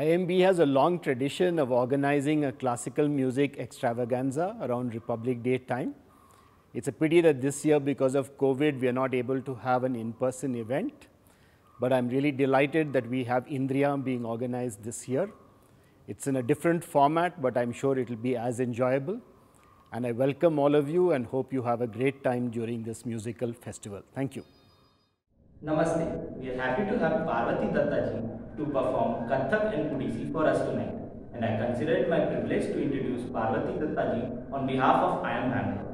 IIMB has a long tradition of organizing a classical music extravaganza around Republic Day time. It's a pity that this year, because of COVID, we are not able to have an in-person event. But I'm really delighted that we have Indriya being organized this year. It's in a different format, but I'm sure it'll be as enjoyable. And I welcome all of you and hope you have a great time during this musical festival. Thank you. Namaste. We are happy to have Parwati Dutta ji to perform Kathak and Odissi for us tonight. And I consider it my privilege to introduce Parwati Dutta ji on behalf of IIM Bangalore.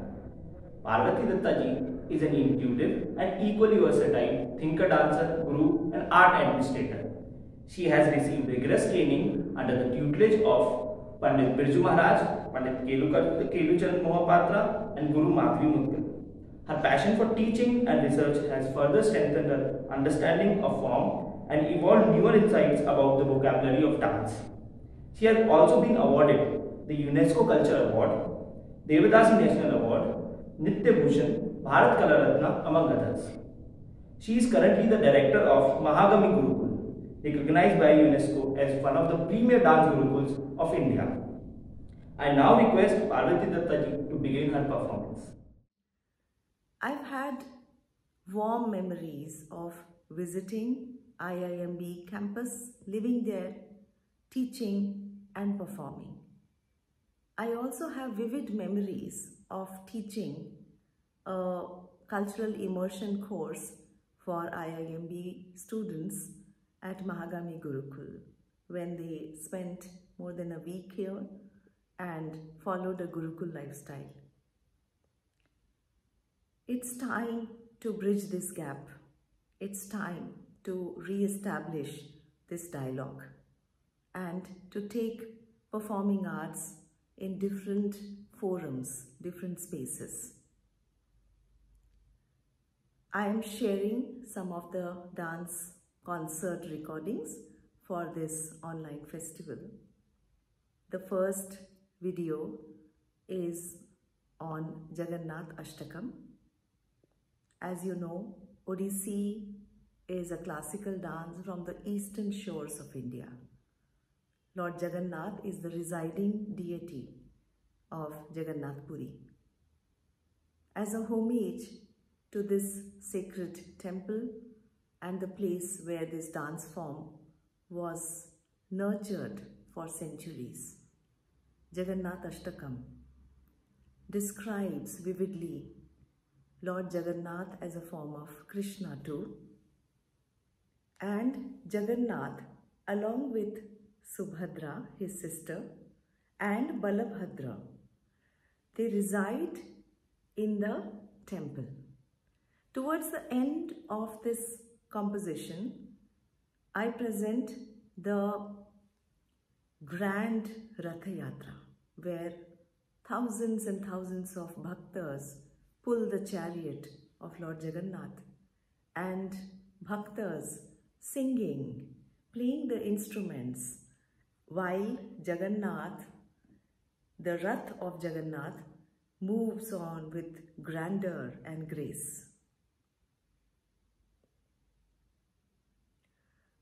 Parwati Dutta ji is an intuitive and equally versatile thinker, dancer, guru and art administrator. She has received rigorous training under the tutelage of Pandit Birju Maharaj, Pandit Kelucharan Mohapatra and Guru Madhavi Mudgal. Her passion for teaching and research has further strengthened her understanding of form and evolved newer insights about the vocabulary of dance. She has also been awarded the UNESCO Culture Award, Devadasi National Award, Nitya Bhushan, Bharat Kala Ratna, among others. She is currently the director of Mahagami Gurukul, recognized by UNESCO as one of the premier dance gurukuls of India. I now request Parvati Dutta ji to begin her performance. I've had warm memories of visiting IIMB campus, living there, teaching and performing. I also have vivid memories of teaching a cultural immersion course for IIMB students at Mahagami Gurukul when they spent more than a week here and followed a Gurukul lifestyle. It's time to bridge this gap. It's time to re-establish this dialogue and to take performing arts in different forums, different spaces. I am sharing some of the dance concert recordings for this online festival. The first video is on Jagannath Ashtakam. As you know, Odissi is a classical dance from the eastern shores of India. Lord Jagannath is the residing deity of Jagannath Puri. As a homage to this sacred temple and the place where this dance form was nurtured for centuries, Jagannath Ashtakam describes vividly Lord Jagannath as a form of Krishna too, and Jagannath along with Subhadra, his sister, and Balabhadra, they reside in the temple. Towards the end of this composition, I present the grand Rath Yatra, where thousands and thousands of bhaktas pull the chariot of Lord Jagannath, and bhaktas singing, playing the instruments, while Jagannath, the Rath of Jagannath, moves on with grandeur and grace.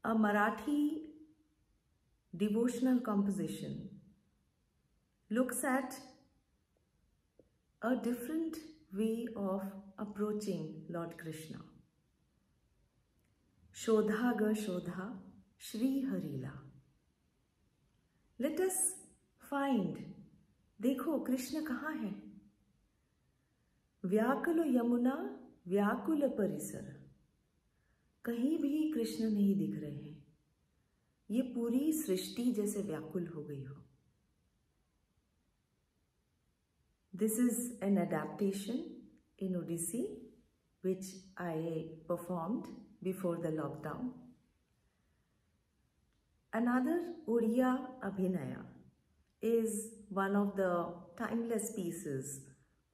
A Marathi devotional composition looks at a different way of approaching Lord Krishna. Shodha ga Shodha Shri Harila. Let us find, देखो कृष्ण कहाँ है? व्याकुल यमुना व्याकुल परिसर, कहीं भी कृष्ण नहीं दिख रहे हैं, ये पूरी सृष्टि जैसे व्याकुल हो गई हो. This is an adaptation in Odissi which I performed before the lockdown. Another Odia Abhinaya is one of the timeless pieces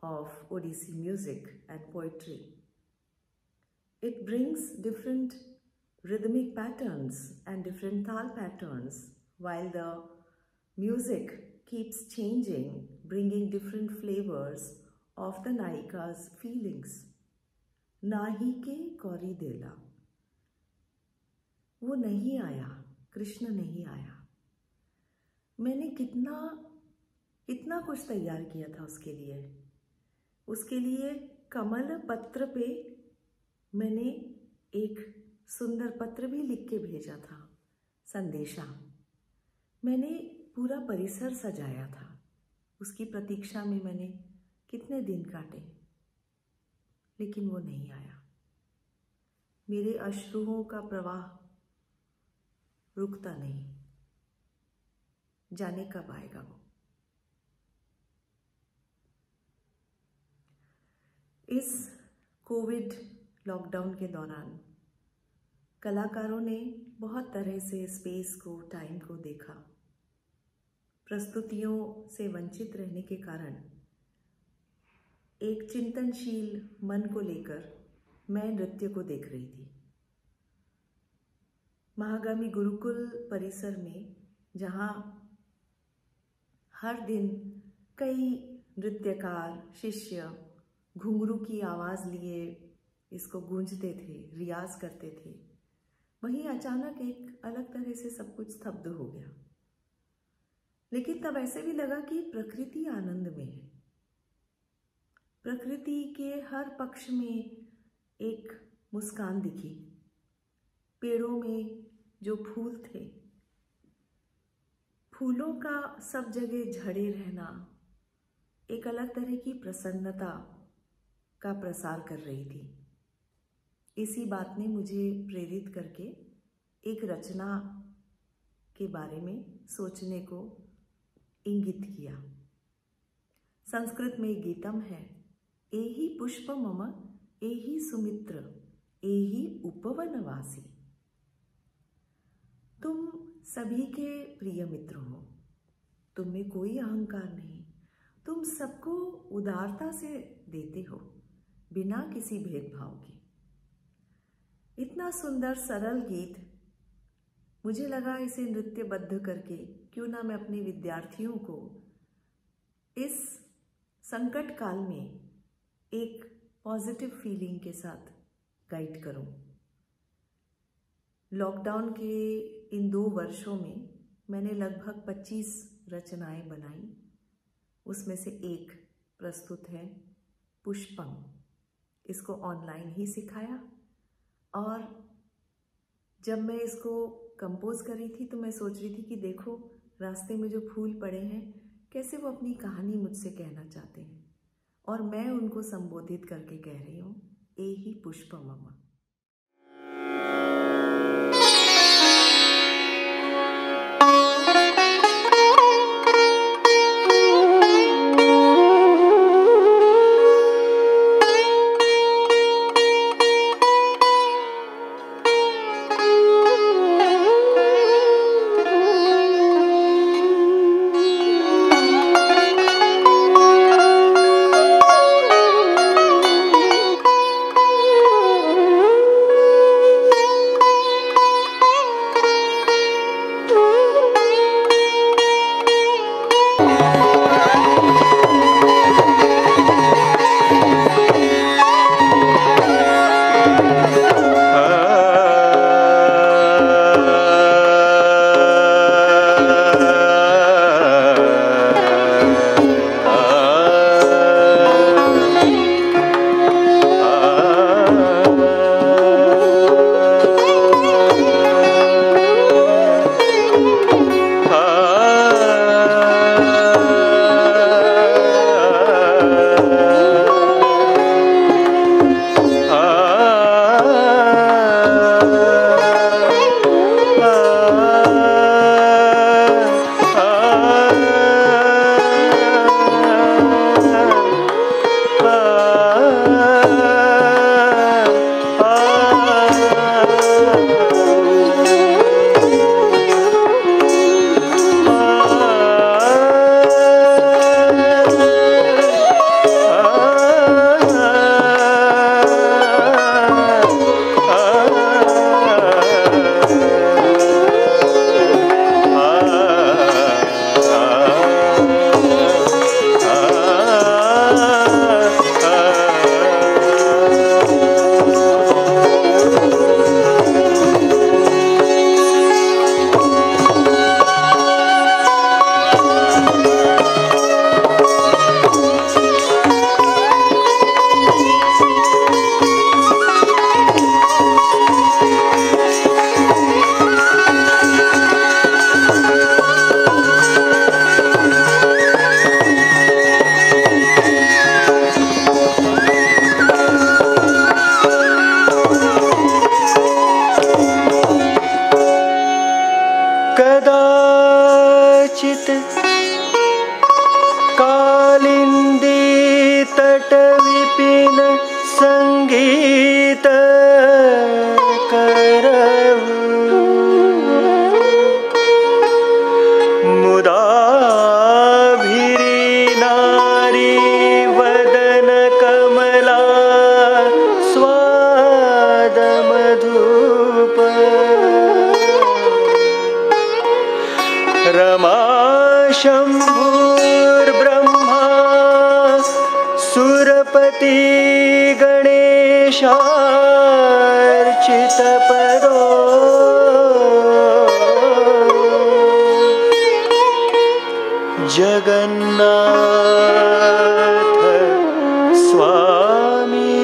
of Odissi music and poetry. It brings different rhythmic patterns and different tal patterns while the music keeps changing, bringing different flavors of the Nayika's feelings. Nahi ke kori dela, wo nahi aaya, Krishna नहीं आया. मैंने कितना कितना कुछ तैयार किया था उसके लिए। कमल पत्र पे मैंने एक सुंदर पत्र भी लिख के भेजा था, संदेशा। मैंने पूरा परिसर सजाया था, उसकी प्रतीक्षा में मैंने कितने दिन काटे, लेकिन वो नहीं आया। मेरे अश्रुओं का प्रवाह रुकता नहीं, जाने कब आएगा वो। इस कोविड लॉकडाउन के दौरान कलाकारों ने बहुत तरह से स्पेस को, टाइम को देखा। प्रस्तुतियों से वंचित रहने के कारण एक चिंतनशील मन को लेकर मैं नृत्य को देख रही थी। महागामी गुरुकुल परिसर में, जहाँ हर दिन कई नृत्यकार शिष्य घुंघरू की आवाज़ लिए इसको गूंजते थे, रियाज करते थे, वहीं अचानक एक अलग तरह से सब कुछ स्तब्ध हो गया। लेकिन तब ऐसे भी लगा कि प्रकृति आनंद में है। प्रकृति के हर पक्ष में एक मुस्कान दिखी। पेड़ों में जो फूल थे, फूलों का सब जगह झड़े रहना एक अलग तरह की प्रसन्नता का प्रसार कर रही थी। इसी बात ने मुझे प्रेरित करके एक रचना के बारे में सोचने को इंगित किया। संस्कृत में गीतम है, एहि पुष्प मम एहि सुमित्र एहि उपवनवासी। तुम सभी के प्रिय मित्र हो, तुम में कोई अहंकार नहीं, तुम सबको उदारता से देते हो बिना किसी भेदभाव के। इतना सुंदर सरल गीत, मुझे लगा इसे नृत्यबद्ध करके क्यों ना मैं अपने विद्यार्थियों को इस संकट काल में एक पॉजिटिव फीलिंग के साथ गाइड करूं। लॉकडाउन के इन 2 वर्षों में मैंने लगभग 25 रचनाएं बनाई। उसमें से एक प्रस्तुत है पुष्पम। इसको ऑनलाइन ही सिखाया, और जब मैं इसको कंपोज कर रही थी तो मैं सोच रही थी कि देखो रास्ते में जो फूल पड़े हैं, कैसे वो अपनी कहानी मुझसे कहना चाहते हैं, और मैं उनको संबोधित करके कह रही हूँ, ए ही पुष्पम। मूर्ति गणेशार्चित परो जगन्नाथ स्वामी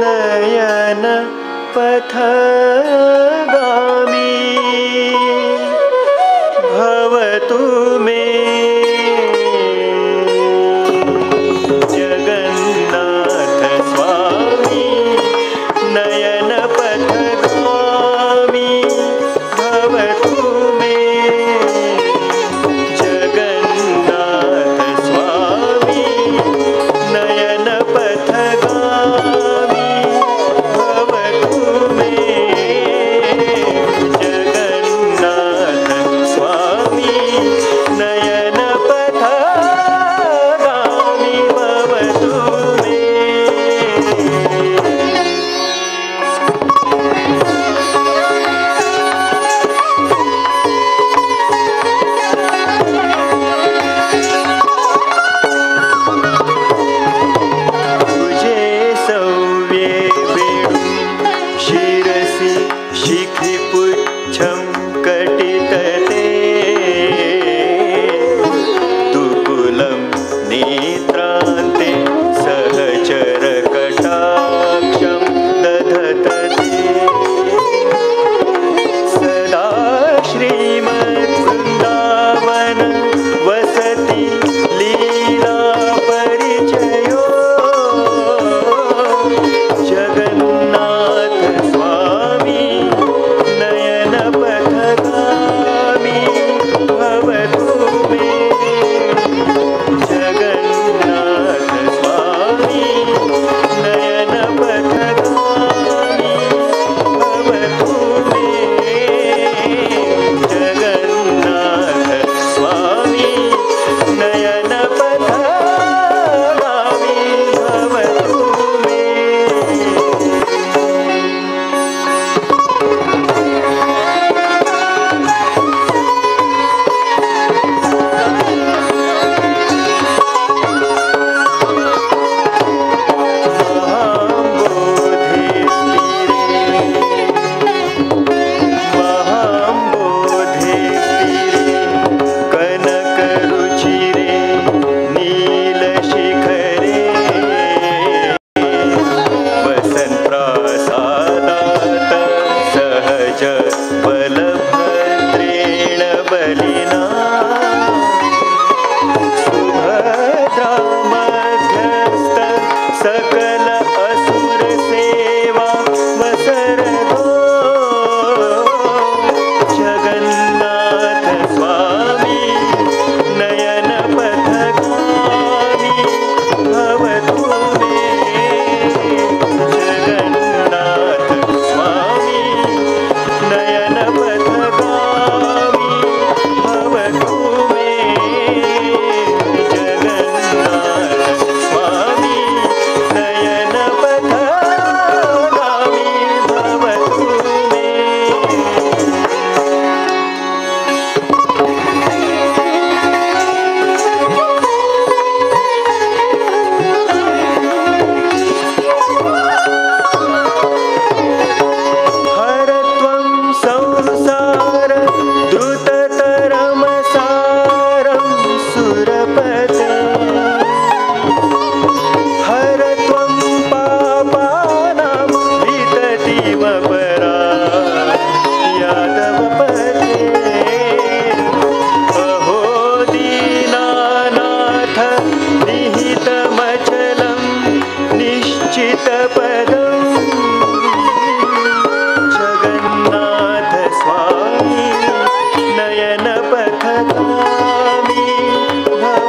नयन पथगामी भवतु मे जगन्नाथ स्वामी नयन पथगामी भवतु मे जगन्नाथ स्वामी नयन पथगामी भवतु मे जगन्नाथ स्वामी नयन पथगामी भवतु मे। तुझे सव्ये वेणु शिरसि शिखिपुच्छं कटितते तुकुलं नेत्रान्ते सहचरकटाक्षं दधतते सदा श्रीमद्वृन्दावन वसति लीला परिचयो जगन्नाथ स्वामी नयन पथगामी भवतु मे जगन्नाथ स्वामी नयन पथगामी भवतु मे जगन्नाथ स्वामी नयन पथगामी भवतु मे। महाम्बोधिस्थिरे कनकरुचिरे नीलशिखरे वसन्प्रासादात् सहज बलभद्रेण बलिना सुभद्रा मध्यस्थ सकल असुर सेवा वसरदो जगन्नाथ स्वामी नयन पथगामी भवतु मे जगन्नाथ स्वामी नयन पथगामी भवतु मे जगन्नाथ स्वामी नयन पथगामी भवतु मे। हर त्वं संसार द्रुततरं सारं सुरपते हर त्वं पापानां विततिव परा यादवपते अहो दीनानाथ निहितमचलं निश्चितपदम् जगन्नाथ स्वामी नयन पथगामी भव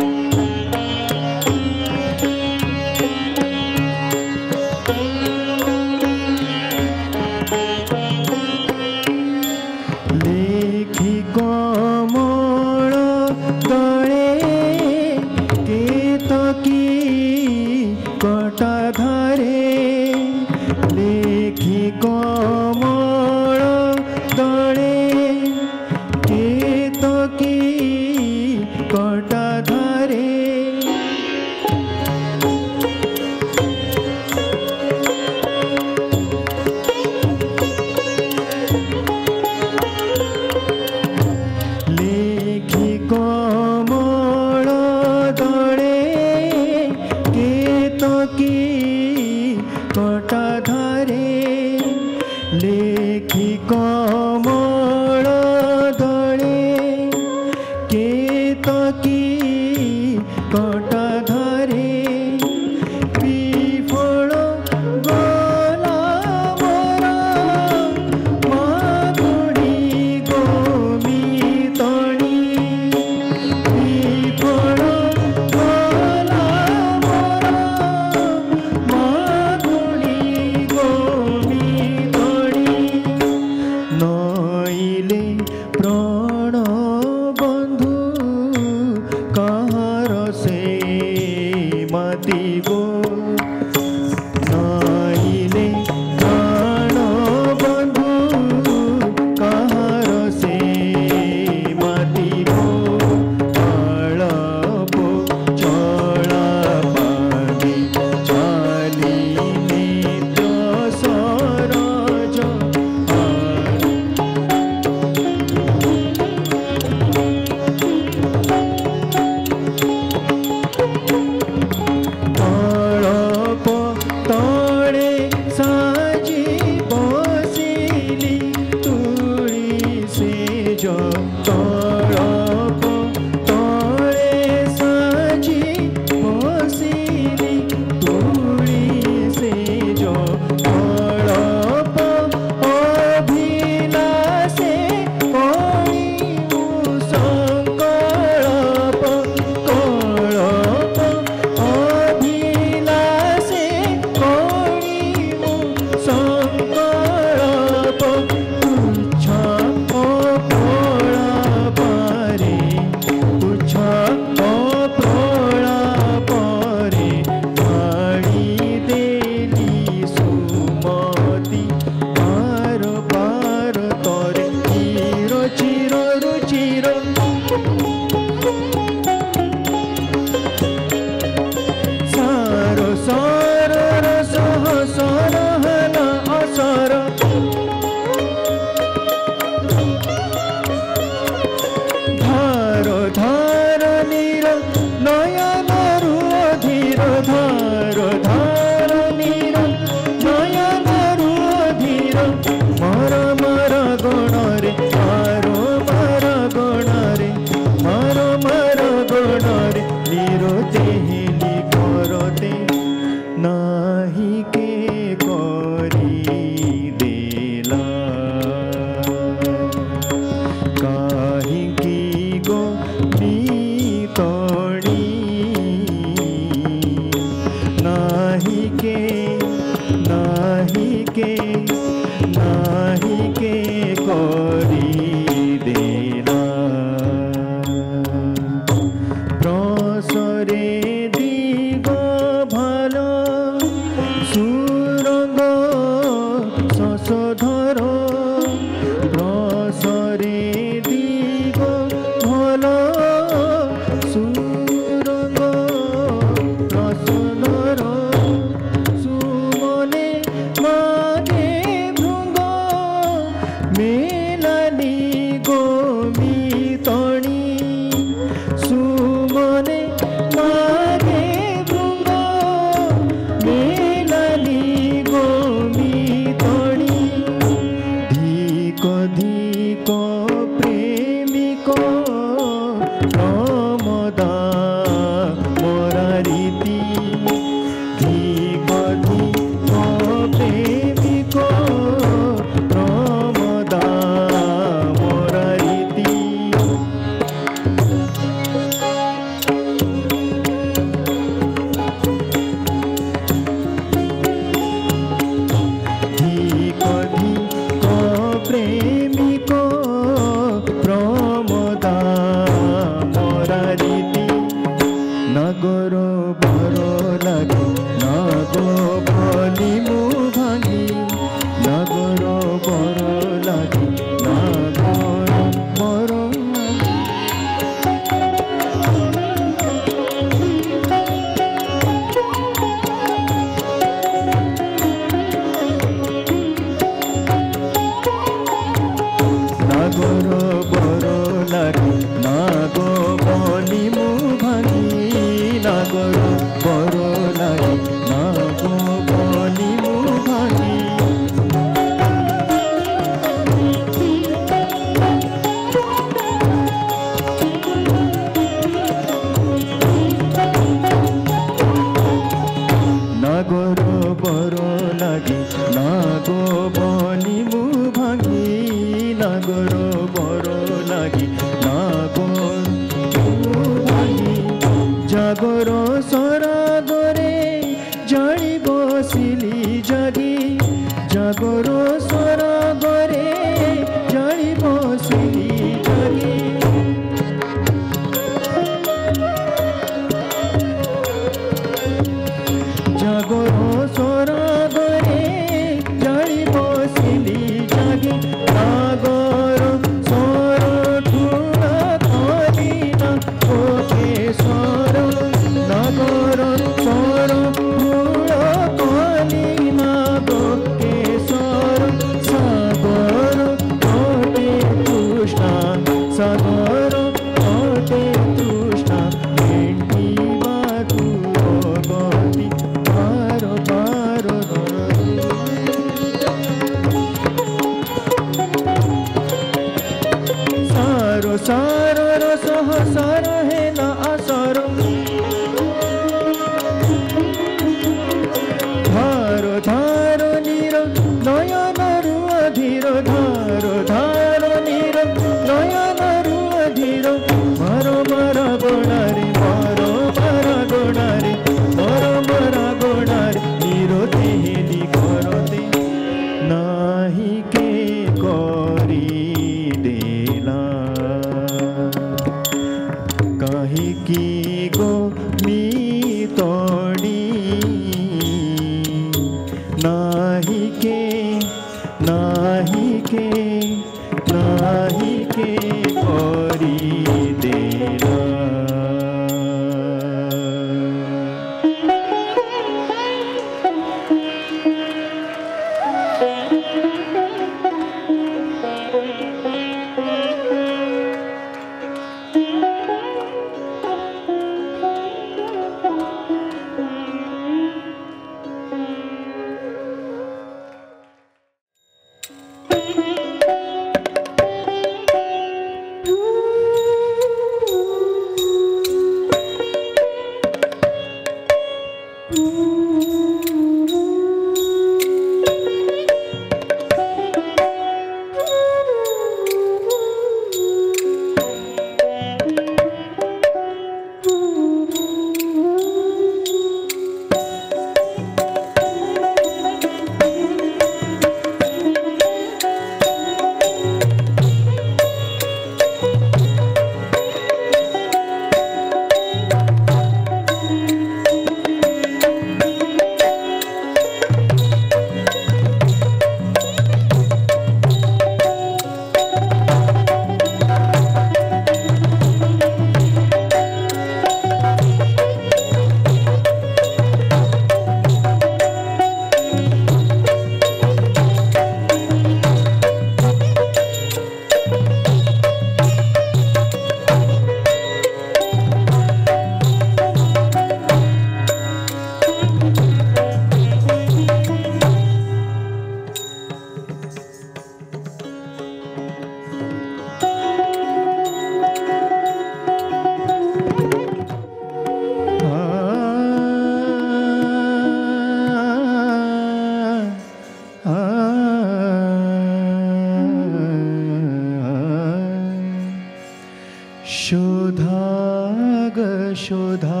शोधा ग शोधा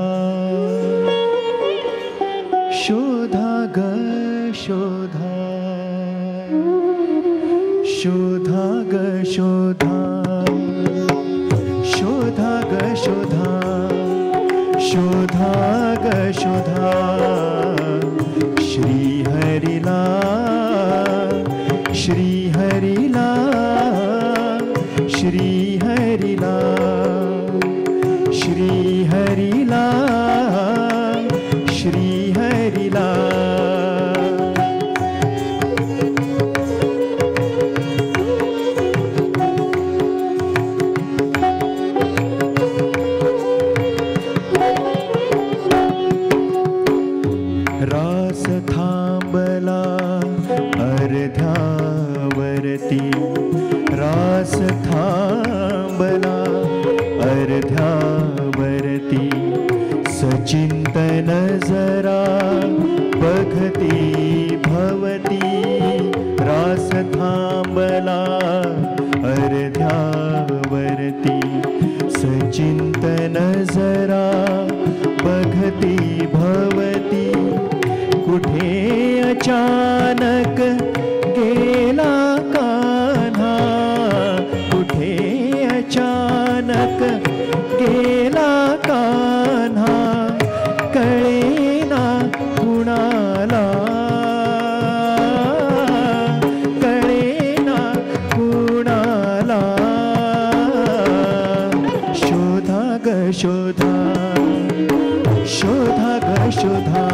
शोधा ग शोधा शोधा ग शोधा शोधा ग शोधा शोधा ग शोधा श्री हरिला श्री हरिला श्री हरिला श्री हरिला श्री हरिला रास थांबला अर्ध्यावरती रास थांबला अर्ध्यावरती सचिंतन जरा बघती भवती रास थांबला अर्ध्यावरती सचिंतन जरा बघती भवती कुठे अचानक गेला कान्हा कुठे अचानक गेला कान्हा कळेना कुणाला शोधा ग शोधा शोधा ग शोधा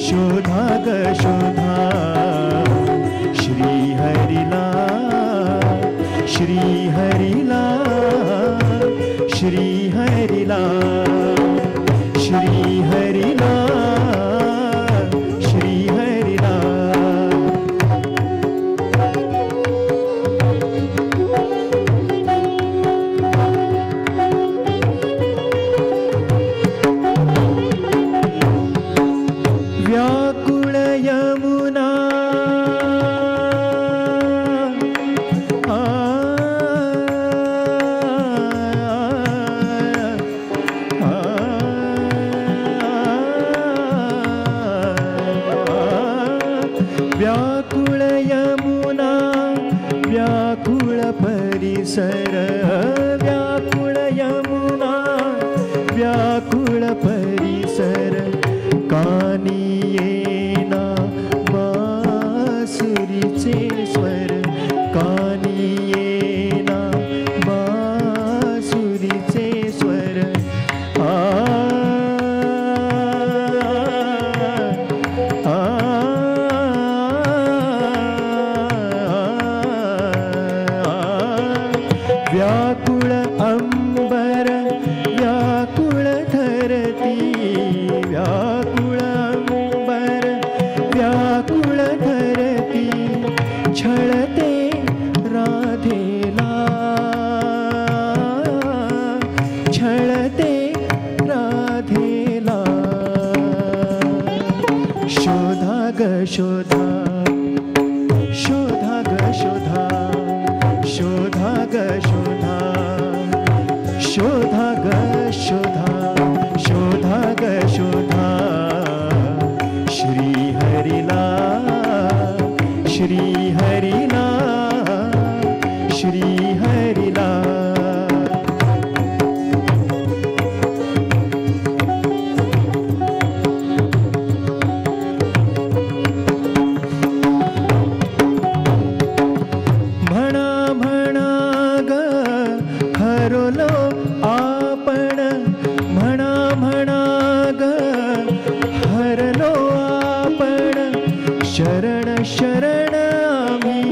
शोधा ग शोधा श्री हरिला श्री हरिला श्री हरिला श्री हरिला श्री हरिला व्याकुल यमुना व्याकुल यमुना व्याकुल परिसर व्याकुल यमुना व्याकुल परिसर कानी येना बासुरीचे स्वर कानी येना बासुरीचे स्वर व्याकुल अंबर व्याकुल धरती व्याकुल अंबर व्याकुल धरती छळते राधेला छळते राधेला शोधा ग शोधा शोधा ग शोधा शोधा ग शोधा शोधा ग शोधा शोधा ग शोधा श्री हरिला श्री हरिला श्री हरिला म्हणा म्हणा ग हरलो आपण म्हणा म्हणा ग हरलो आपण शरण शरण आम्ही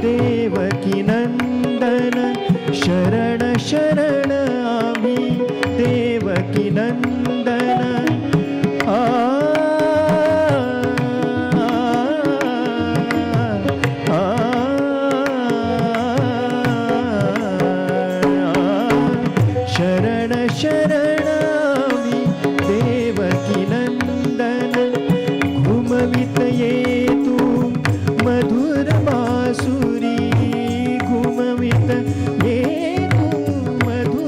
देवकी नंदन शरण शरण आम्ही देवकी नंदन शरण शरण आम्ही देवकी नंदन घुमवित ये तू मधुर बासुरी घुमवित ये तू मधुर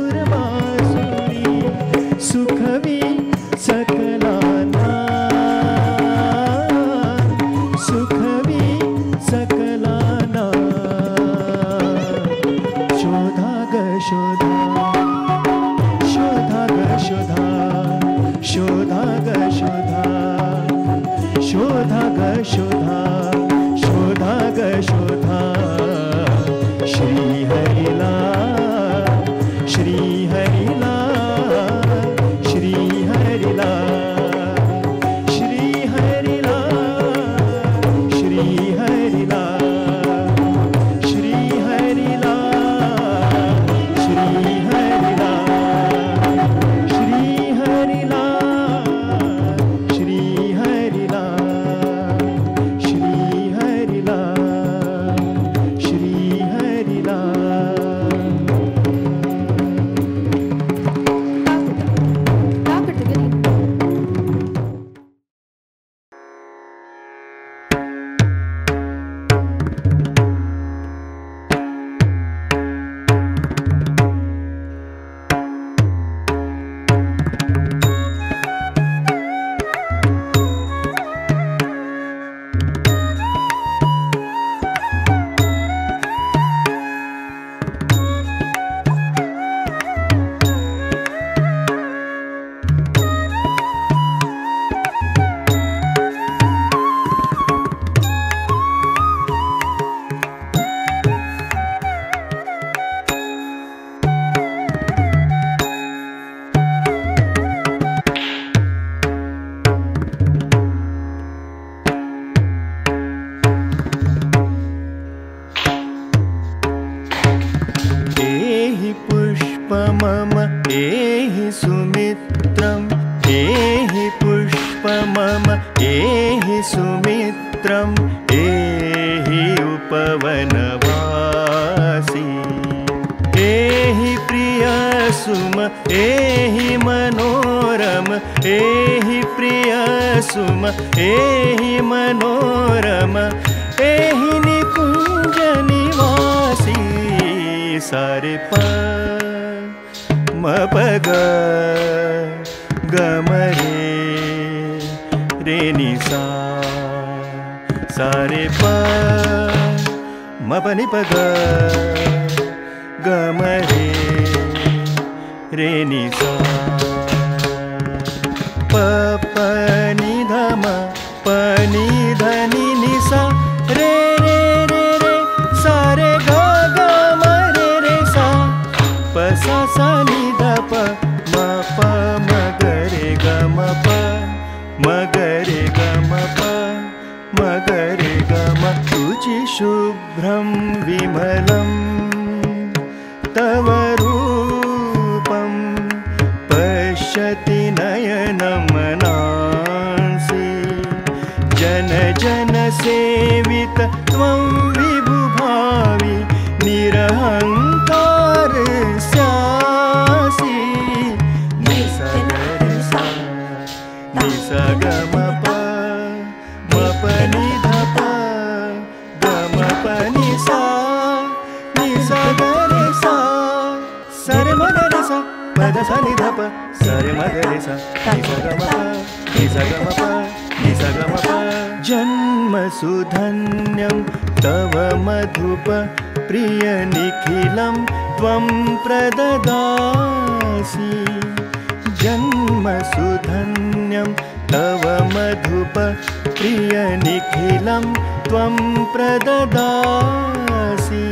देहि पुष्पमम देहि सुमित्रम देहि पुष्पमम देहि सुमित्रम देहि उपवनवासी देहि प्रियसुम देहि मनोरम देहि प्रियसुम देहि मनोरम देहि निकुंज निवासी सारे पग गमरे रेनी सा सारे पनी पग गमरे रेनी सा पनी धम पनी धनी निसा रे रे रे रे सारे ग गमरे रे सा पसा सा नि ध मगरे गम तुझि शुभ्रम विमलम तव रूपम पश्यति नयनमनांसि जन जन सेवित त्वं विभुभावि निरहंकार स्यासि निसगम जन्म सुधन्यं तव मधुप प्रिय निखिलं त्वं प्रददासि जन्म सुधन्यं तव मधुप प्रिय निखिलं त्वं प्रददासि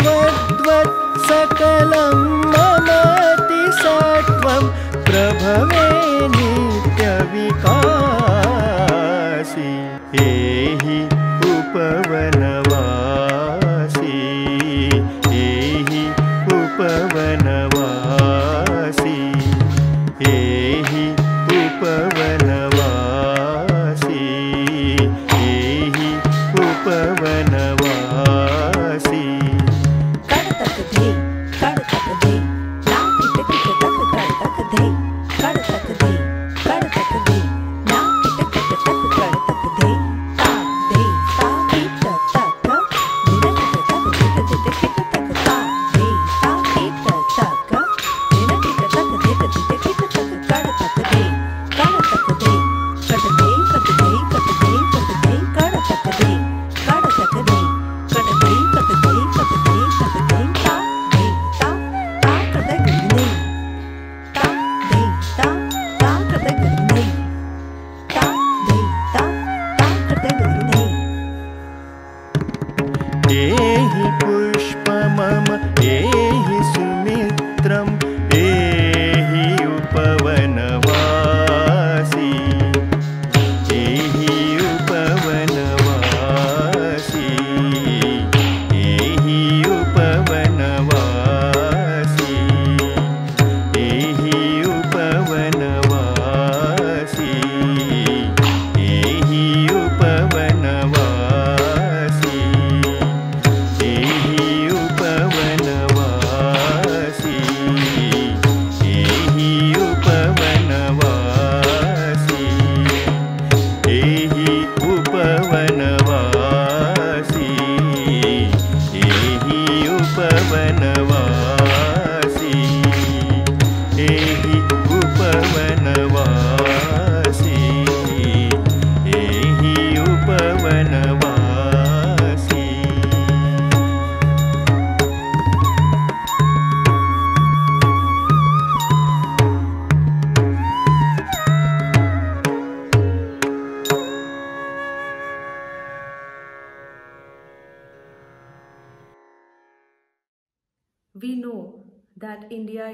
त्वद्वत् सकलं ममतिसत्वं प्रभवे नित्यविकासी एहि उपवनवासी एहि उपवनवासी एहि उपवनवासी एहि उपवनवासी कड़तक दे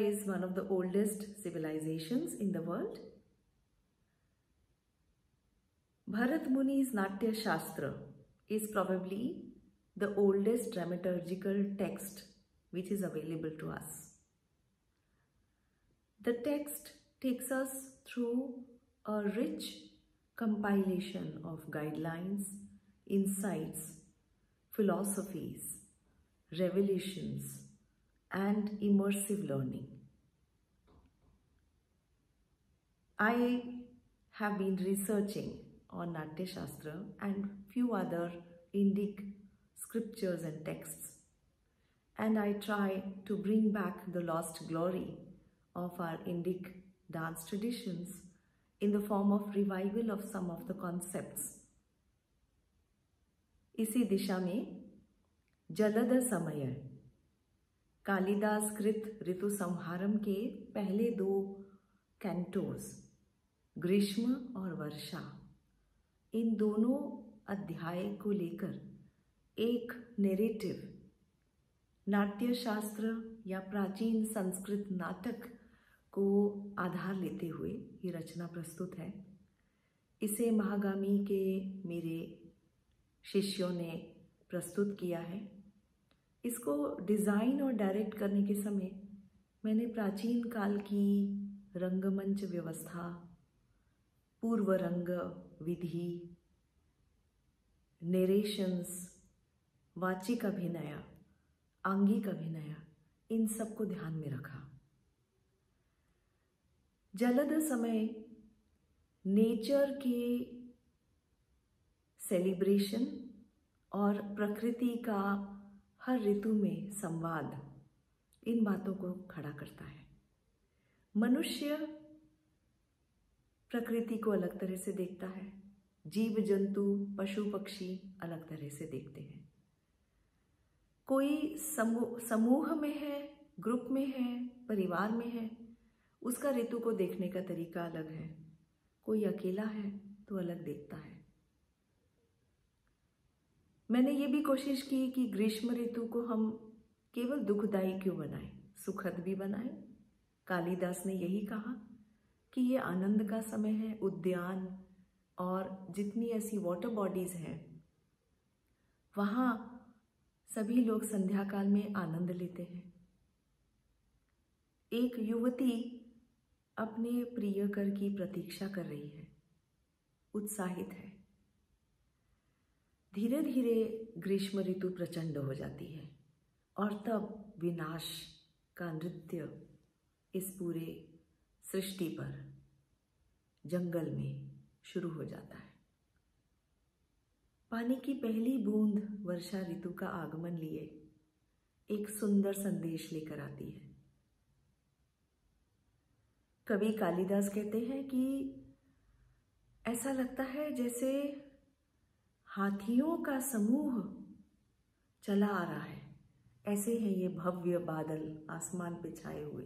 is one of the oldest civilizations in the world. Bharat Muni's Natya Shastra is probably the oldest dramaturgical text which is available to us. The text takes us through a rich compilation of guidelines, insights, philosophies, revelations, and immersive learning. I have been researching on Natya Shastra and few other Indic scriptures and texts, and I try to bring back the lost glory of our Indic dance traditions in the form of revival of some of the concepts. इसी दिशा में जलद समय कालिदास कृत ऋतुसंहारम के पहले दो Cantos ग्रीष्म और वर्षा, इन दोनों अध्याय को लेकर एक नैरेटिव नाट्य शास्त्र या प्राचीन संस्कृत नाटक को आधार लेते हुए ये रचना प्रस्तुत है। इसे महागामी के मेरे शिष्यों ने प्रस्तुत किया है। इसको डिज़ाइन और डायरेक्ट करने के समय मैंने प्राचीन काल की रंगमंच व्यवस्था, पूर्व रंग विधि, नरेशंस, वाचिक अभिनय, आंगिक अभिनय, इन सब को ध्यान में रखा। जलद समय नेचर के सेलिब्रेशन और प्रकृति का हर ऋतु में संवाद, इन बातों को खड़ा करता है। मनुष्य प्रकृति को अलग तरह से देखता है, जीव जंतु पशु पक्षी अलग तरह से देखते हैं। कोई समूह में है, ग्रुप में है, परिवार में है, उसका ऋतु को देखने का तरीका अलग है। कोई अकेला है तो अलग देखता है। मैंने ये भी कोशिश की कि ग्रीष्म ऋतु को हम केवल दुखदायी क्यों बनाएं, सुखद भी बनाएं। कालिदास ने यही कहा कि ये आनंद का समय है। उद्यान और जितनी ऐसी वाटर बॉडीज़ हैं वहाँ सभी लोग संध्या काल में आनंद लेते हैं। एक युवती अपने प्रियकर की प्रतीक्षा कर रही है, उत्साहित है। धीरे धीरे ग्रीष्म ऋतु प्रचंड हो जाती है और तब विनाश का नृत्य इस पूरे सृष्टि पर जंगल में शुरू हो जाता है। पानी की पहली बूंद वर्षा ऋतु का आगमन लिए एक सुंदर संदेश लेकर आती है। कवि कालिदास कहते हैं कि ऐसा लगता है जैसे हाथियों का समूह चला आ रहा है, ऐसे हैं ये भव्य बादल आसमान पे छाए हुए,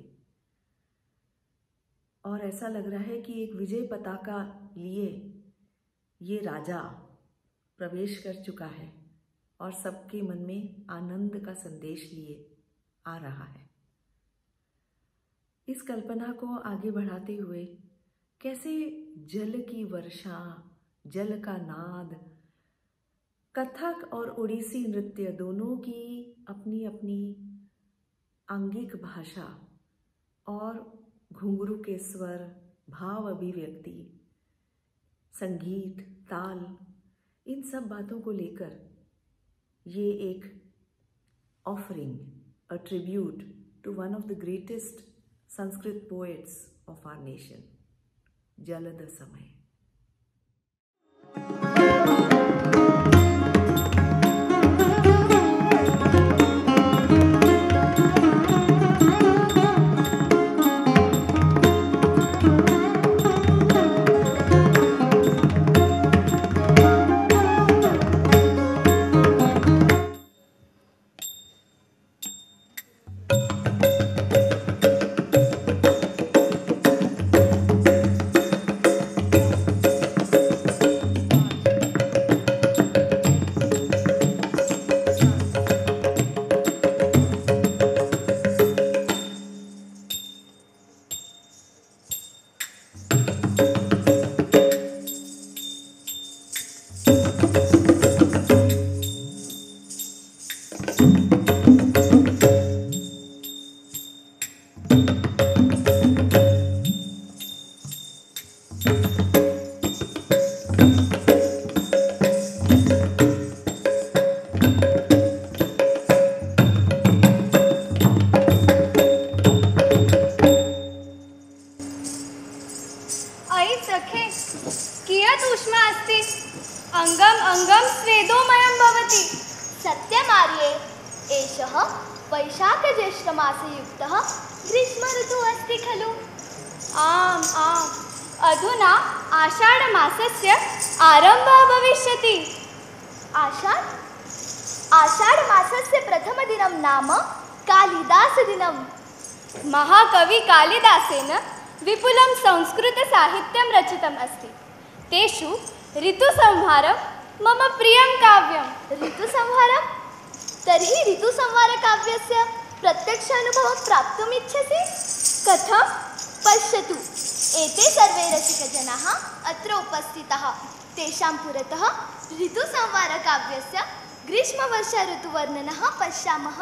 और ऐसा लग रहा है कि एक विजय पताका लिए ये राजा प्रवेश कर चुका है और सबके मन में आनंद का संदेश लिए आ रहा है। इस कल्पना को आगे बढ़ाते हुए कैसे जल की वर्षा, जल का नाद, कथक और ओडिसी नृत्य दोनों की अपनी अपनी आंगिक भाषा और घुंघरू के स्वर, भाव अभिव्यक्ति, संगीत, ताल, इन सब बातों को लेकर ये एक offering, a tribute to one of the greatest Sanskrit poets of our nation, जलद समय। ज्येष्ठमासयुक्तः ग्रीष्म ऋतुः अस्ति खलु। आम् आम्, अधुना आषाढमासस्य आरम्भः भविष्यति। आषाढमासस्य प्रथमदिनं नाम कालिदासदिनम्। महाकवि कालिदासेन विपुलं संस्कृतसाहित्यं रचितम् अस्ति। तेषु ऋतुसंहारं मम प्रियं काव्यं। ऋतुसंहारं? तर्हि ऋतुसंहारकाव्यस्य प्रत्यक्षानुभवं प्राप्तुम् इच्छसि? कथं? पश्यतु, एते सर्वे रसिकजनाः अत्र उपस्थिताः। तेषां पुरतः ऋतुसंहारकाव्यस्य ग्रीष्मवर्षऋतुवर्णनः पश्यामः।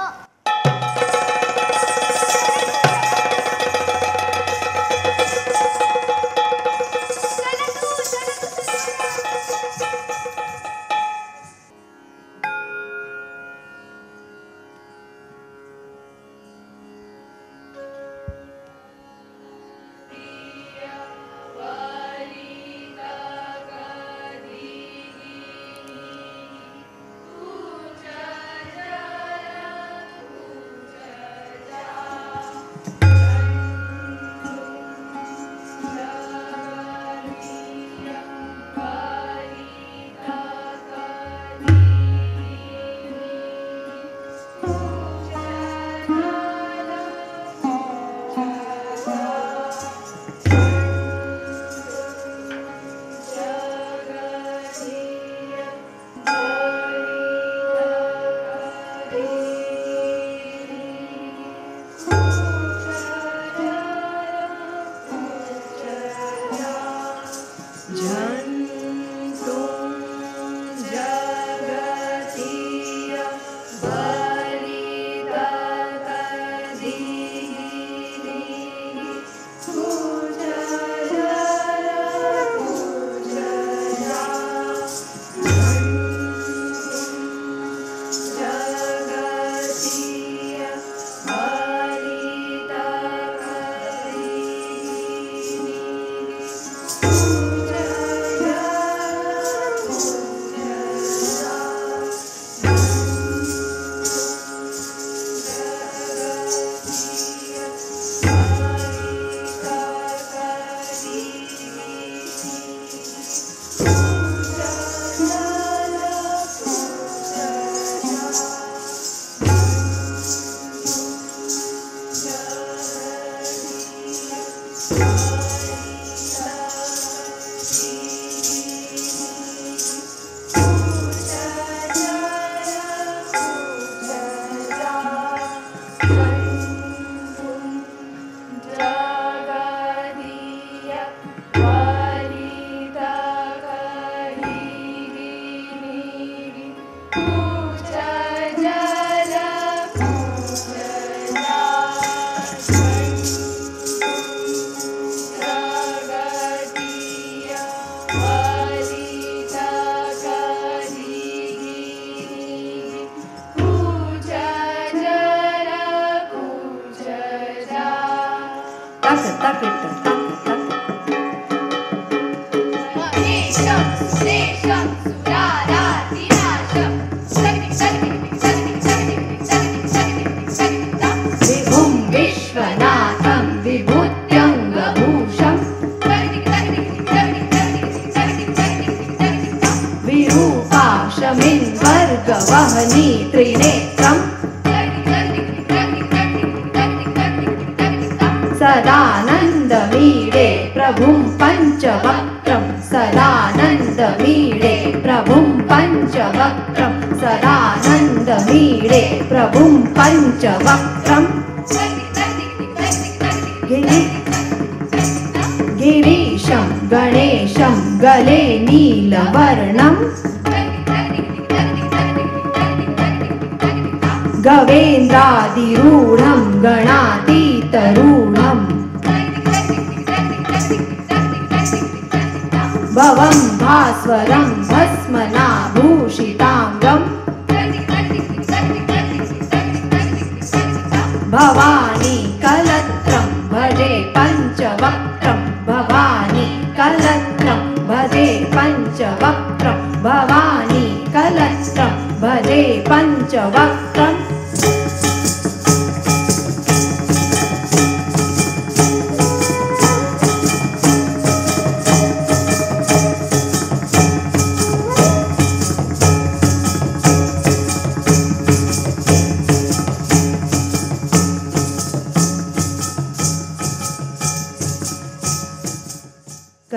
भजे पंचवक्त्रम्।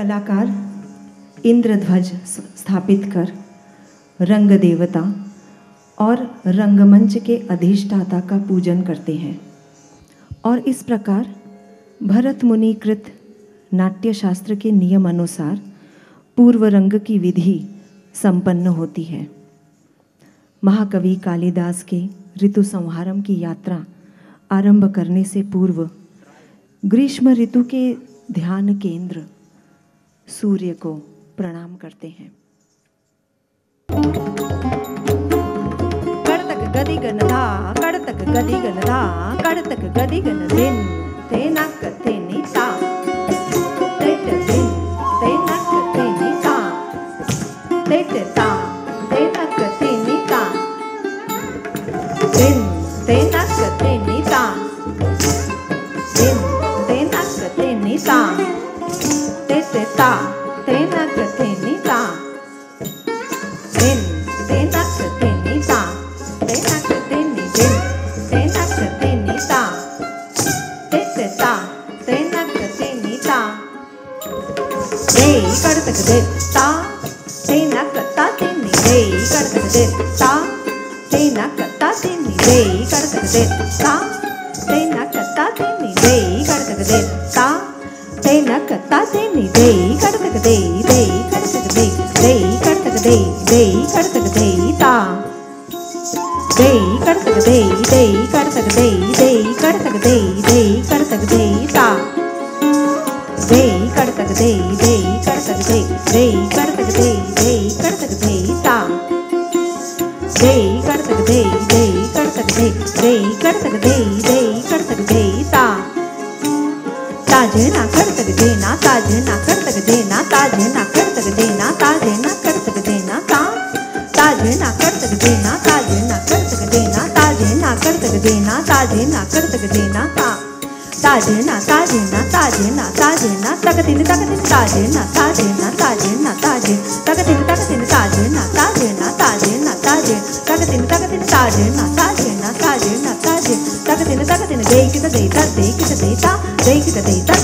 कलाकार इंद्रध्वज स्थापित कर रंग देवता और रंगमंच के अधिष्ठाता का पूजन करते हैं और इस प्रकार भरत मुनि कृत नाट्य शास्त्र के नियम अनुसार पूर्व रंग की विधि संपन्न होती है। महाकवि कालिदास के ऋतुसंहारम की यात्रा आरंभ करने से पूर्व ग्रीष्म ऋतु के ध्यान केंद्र सूर्य को प्रणाम करते हैं। कर्तक गदि गण धा कर्तक गदि गण धा कर्तक गदि गण दिन तेनाक तेनी सा तेट दिन तेनाक तेनी सा तेट सा तेनाक तेनी सा दिन तेनाक तेनी सा दिन तेनाक तेनी सा ता तेना कतेनी ता दिन तेना कतेनी ता तेना कतेनी दिन तेना कतेनी ता ते ता तेना कतेनी ता दे करतक दे ता तेना कता तेनी दे करतक दे ता तेना कता तेनी दे करतक दे ता तेना कता तेनी दे करतक दे ता तेना कता तेनी दे करतक दे करतक दे करतक दे करतक दे ता दे करतक दे करतक दे करतक दे करतक दे ता दे करतक दे करतक दे करतक दे करतक दे ता दे करतक दे करतक दे करतक दे करतक दे ता ताजना करतक देना ताजना करतक देना ताजना करतक देना ताजना करतक देना ता ताजना करतक देना ताजना करतक देना ताजना करतक देना ताजना करतक देना ता ताजना ताजना ताजना ताजना तकदिन ताजना ताजना ताजना ताजिन तकदिन ताजना ताजना ताजना ताजिन तकदिन ताजना ताजना ताजना ताजिन तकदिन दे कित देता दे कित देता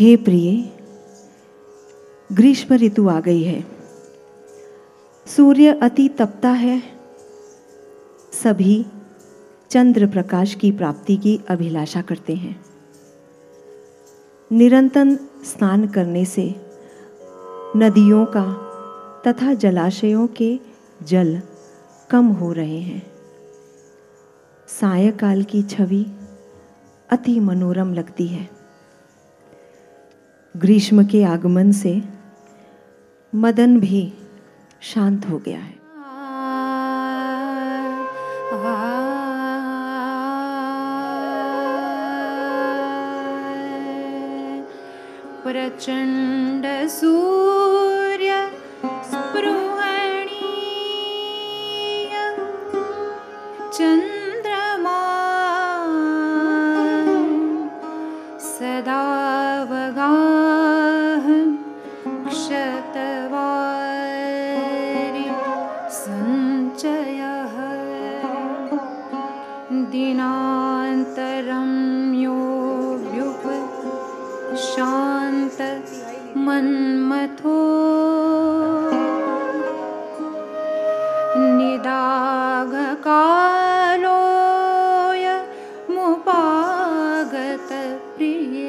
हे प्रिय, ग्रीष्म ऋतु आ गई है। सूर्य अति तपता है। सभी चंद्र प्रकाश की प्राप्ति की अभिलाषा करते हैं। निरंतर स्नान करने से नदियों का तथा जलाशयों के जल कम हो रहे हैं। सायंकाल की छवि अति मनोरम लगती है। ग्रीष्म के आगमन से मदन भी शांत हो गया है। प्रचंड सूर्य स्पृहणीयं चंद्रमा सदावगाहं क्षतवारि संचयः दिनान्तरं योऽभ्युप शांत मन्मथो निदाघ कालोय मुपागत प्रिये।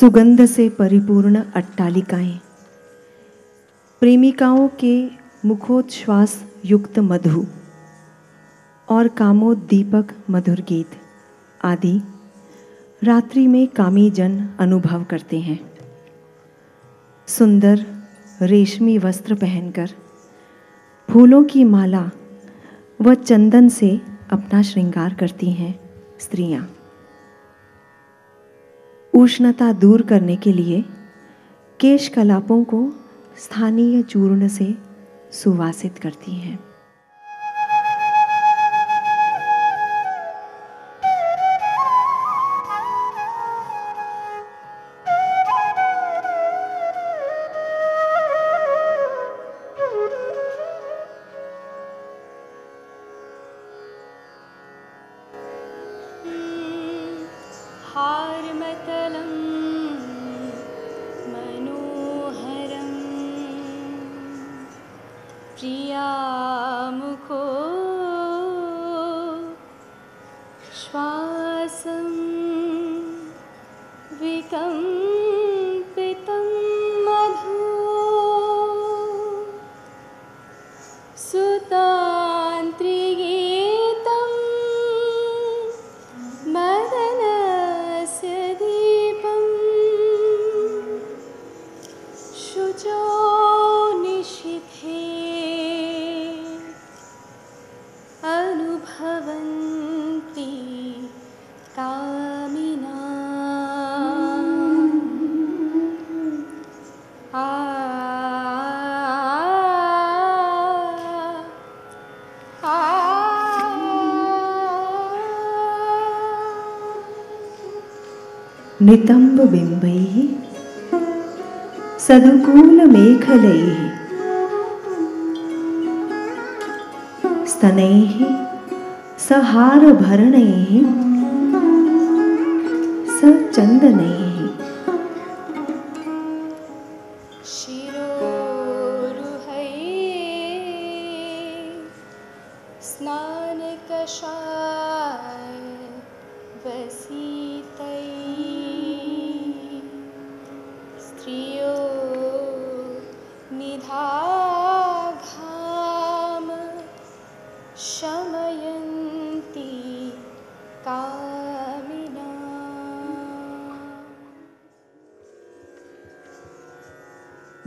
सुगंध से परिपूर्ण अट्टालिकाएं, प्रेमिकाओं के मुखोच्छ्वास युक्त मधु और कामोद्दीपक मधुर गीत आदि रात्रि में कामी जन अनुभव करते हैं। सुंदर रेशमी वस्त्र पहनकर फूलों की माला व चंदन से अपना श्रृंगार करती हैं स्त्रियां। उष्णता दूर करने के लिए केश कलापों को स्थानीय चूर्ण से सुवासित करती हैं। हारमतलं मनोहरम् प्रिया मुखो श्वासं विकम्पितं मधु सुतान्त्रिगीतं मदनस्य दीपं शुचो निशिथे अनुभवन्ति कामिना नितंब बिंबैः सदुकूल मेखलैः स्तनैः सहार भरणैः सचंदनैः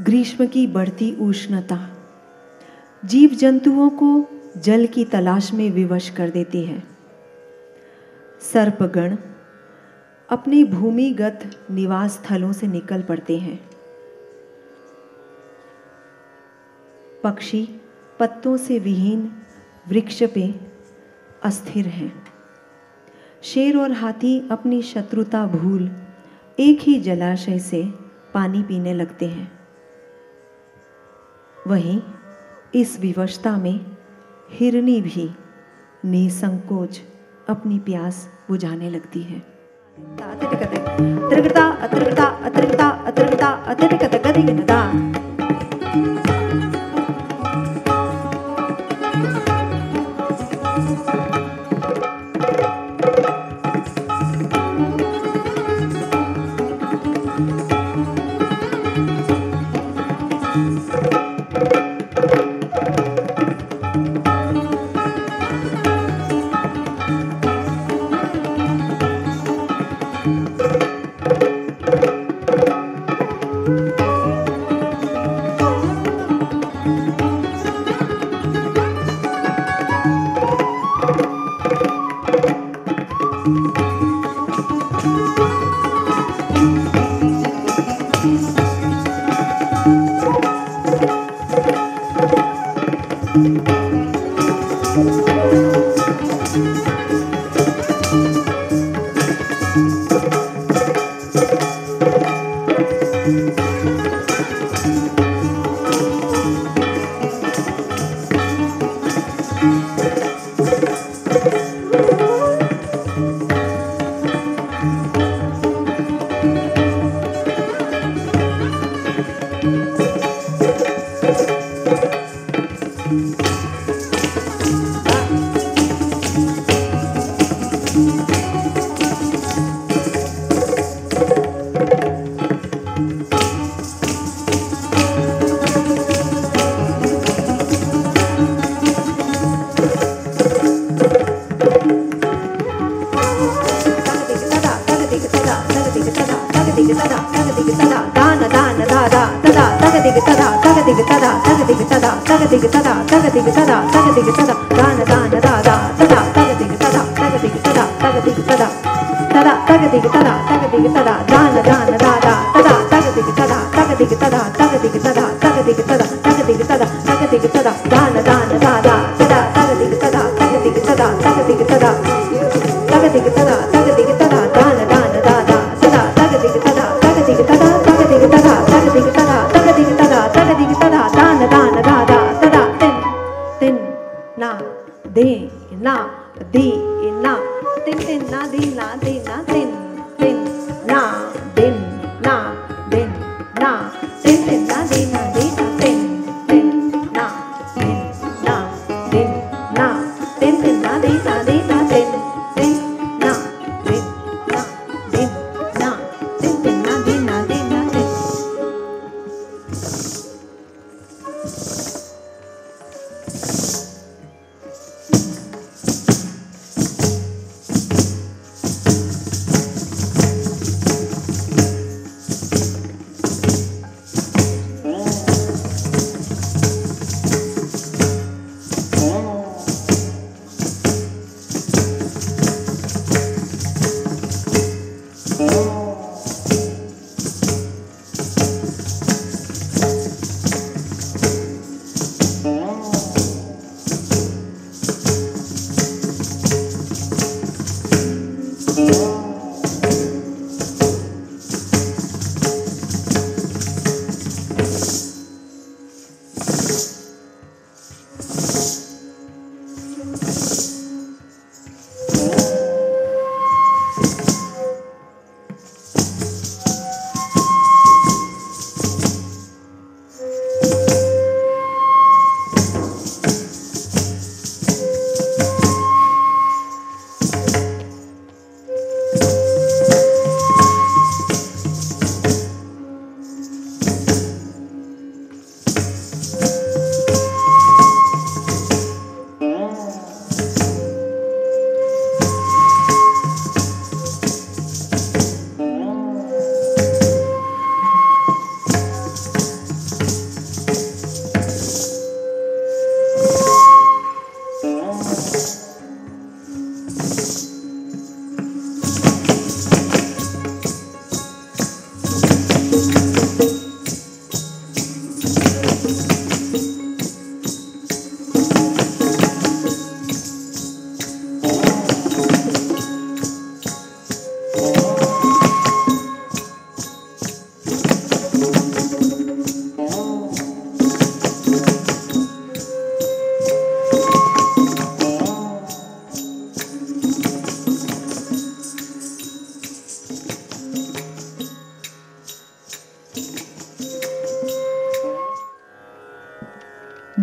ग्रीष्म की बढ़ती उष्णता जीव जंतुओं को जल की तलाश में विवश कर देती है। सर्पगण अपने भूमिगत निवास स्थलों से निकल पड़ते हैं। पक्षी पत्तों से विहीन वृक्ष पे अस्थिर हैं। शेर और हाथी अपनी शत्रुता भूल एक ही जलाशय से पानी पीने लगते हैं। वहीं इस विवशता में हिरनी भी निसंकोच अपनी प्यास बुझाने लगती है।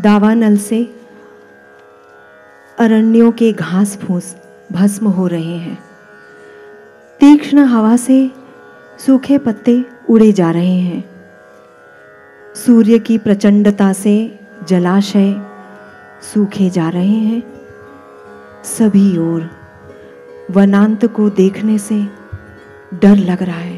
दावानल से अरण्यों के घास फूस भस्म हो रहे हैं। तीक्ष्ण हवा से सूखे पत्ते उड़े जा रहे हैं। सूर्य की प्रचंडता से जलाशय सूखे जा रहे हैं। सभी ओर वनांत को देखने से डर लग रहा है।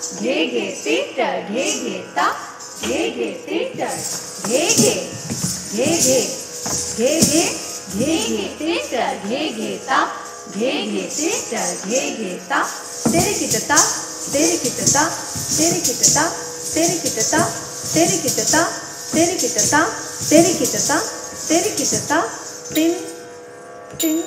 घे घे सीटर घे घेता घे घे सीटर घे घे घे घे घे घे घे घे सीटर घे घेता घे घे सीटर घे घेता तेरे किटता तेरे किटता तेरे किटता तेरे किटता तेरे किटता तेरे किटता तेरे किटता तेरे किटता तिन तिन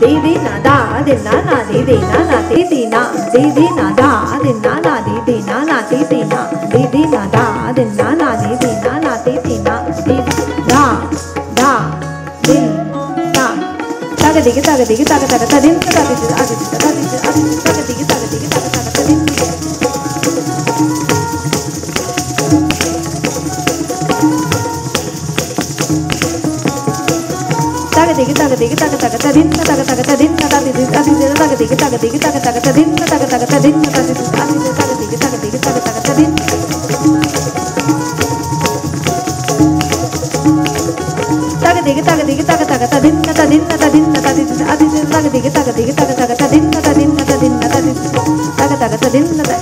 दे दे ना दा दे ना ना दे ना ना दे ना दे ना दा दे ना ना दे ना ना दे ना दे ना दा दे ना ना दे ना ना दे ना दा दा दिल ता ताग दिगे ताग दिगे ताग ताग तादिन ताग दिगे ताग दिगे ताग दिगे ताग दिगे ताग दिगे ताग ताग तादिन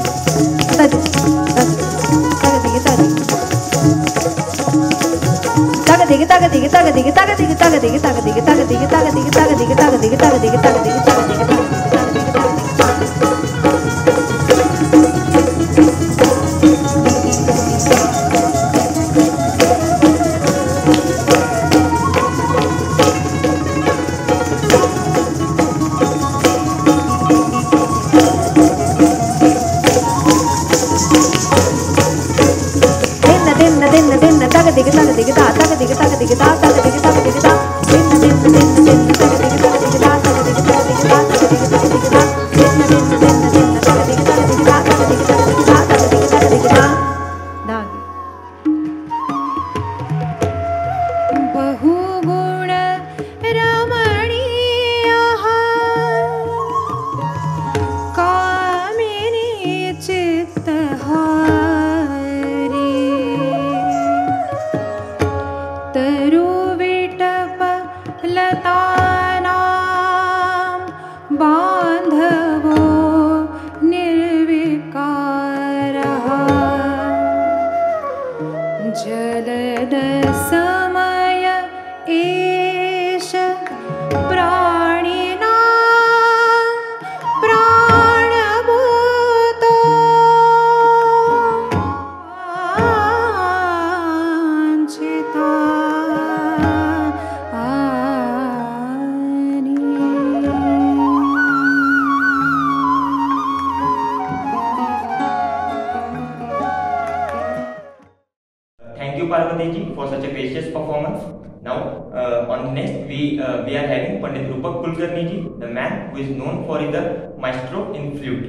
We are having Pandit Rupak Kulkarni ji, the man who is known for the maestro in flute.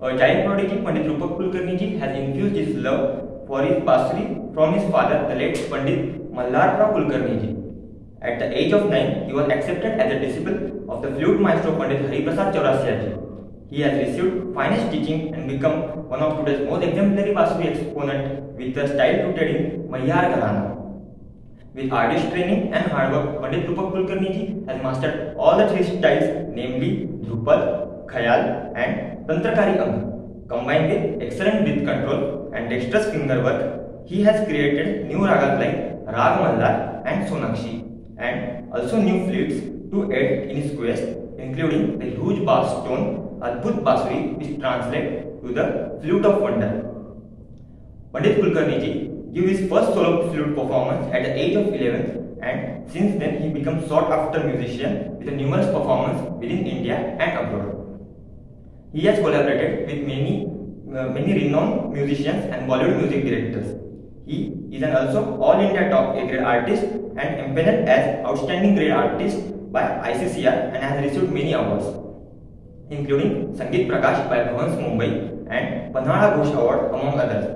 A child prodigy, Pandit Rupak Kulkarni ji has infused his love for his Bansuri from his father, the late Pandit Mallarra Kulkarni ji. At the age of 9, he was accepted as a disciple of the flute maestro Pandit Hari Prasad Chaurasia ji. He has received finest teaching and become one of today's most exemplary Bansuri exponent with the style rooted in Maihar Gharana. With arduous training and hard work, Pandit Rupak Kulkarni ji has mastered all the three styles, namely Dhrupad, Khayal and Tantra Kari Ang. Combined with excellent breath control and dexterous finger work, he has created new ragas like Rag Manjh and Sonakshi, and also new flutes to aid in his quest, including the huge bass stone Adbhut Bansuri, which translates to the flute of wonder. Pandit Kulkarni ji gave his first solo flute performance at the age of 11, and since then he became sought-after musician with a numerous performance within India and abroad. He has collaborated with many renowned musicians and Bollywood music directors. He is an also All India Top A-grade artist and empaneled as Outstanding Grade Artist by ICCR and has received many awards, including Sangeet Prakash by Bhavans Mumbai and Panhala Ghosh Award among others.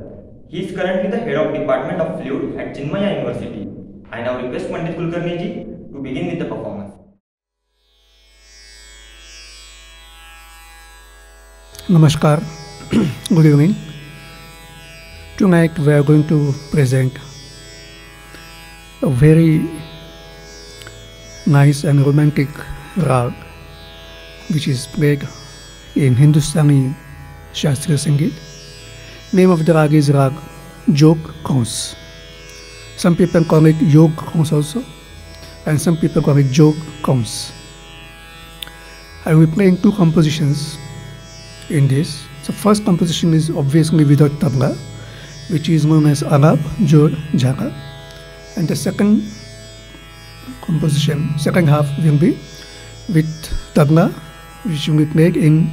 He is currently the head of Department of Flute at Chinmaya University. I now request Pandit Kulkarni ji to begin with the performance. Namaskar, good evening. Tonight we are going to present a very nice and romantic rag which is played in Hindustani Shastriya Sangeet. Name of the rag is Rag Jog Kons. Some people call it Yog Kons also, and some people call it Jog Kons. I will be playing two compositions in this. So first composition is obviously without tabla, which is known as Alap Jor Jhaga, and the second half will be with tabla, which we played in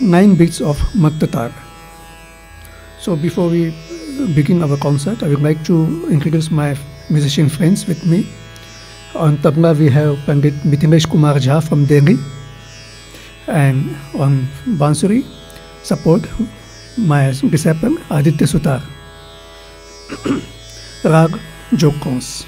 9 beats of Maktatar. So before we begin our concert, I would like to introduce my musician friends with me. On tabla we have Pandit Bittimbesh Kumar Jha from Delhi, and on Bansuri support my disciple Aditya Sutar. Rag Jog Kons.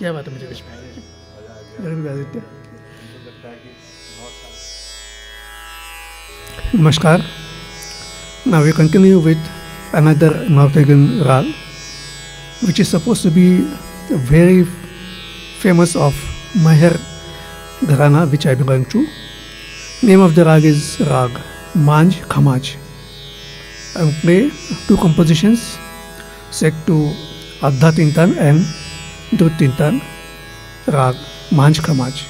क्या बात है मुझे कुछ Aditya. Namaskar. Now we continue with another North Indian rag, which is supposed to be very famous of Maihar Gharana, which I belong to. Name of the rag is Rag Manjh Khamaj. I will play two compositions set to Adha Tintan and Dut Tintan. Rag Manjh Khamaj.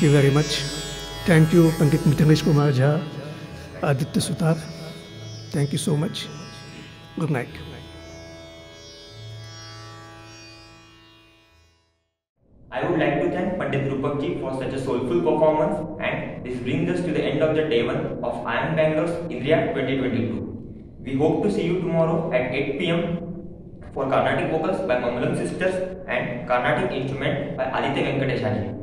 Thank you very much. Thank you, Pandit Bittimbesh Kumar Jha, Aditya Sutar. Thank you so much. Good night. I would like to thank Pandit Rupak ji for such a soulful performance, and this brings us to the end of the day one of IIM Bangalore's Indriya 2022. We hope to see you tomorrow at 8 PM for Carnatic vocals by Mambalam Sisters and Carnatic instrument by Adithya Venkatesh.